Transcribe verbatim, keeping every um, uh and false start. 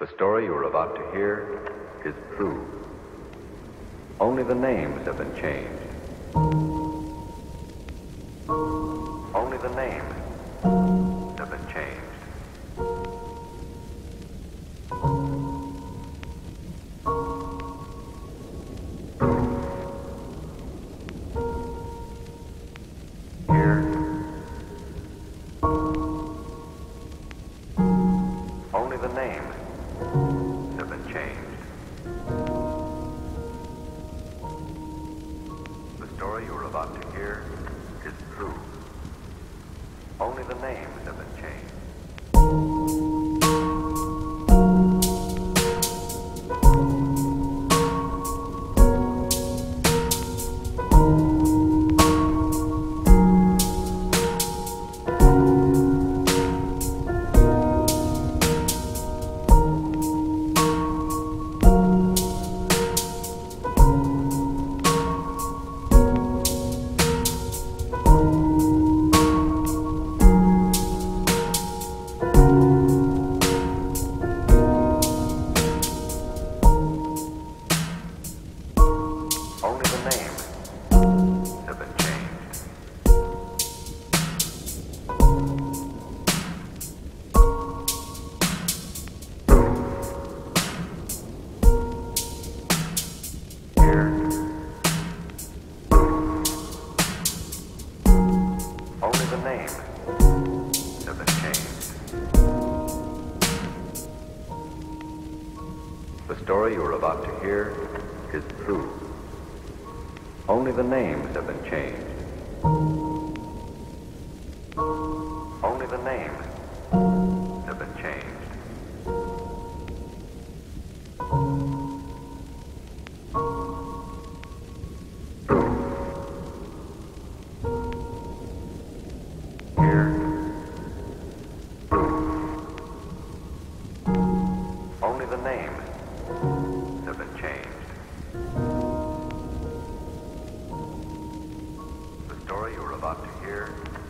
The story you're about to hear is true. Only the names have been changed. Only the names have been changed. Only the names have been changed. Only the names have been changed. Here. Only the names have been changed. The story you're about to hear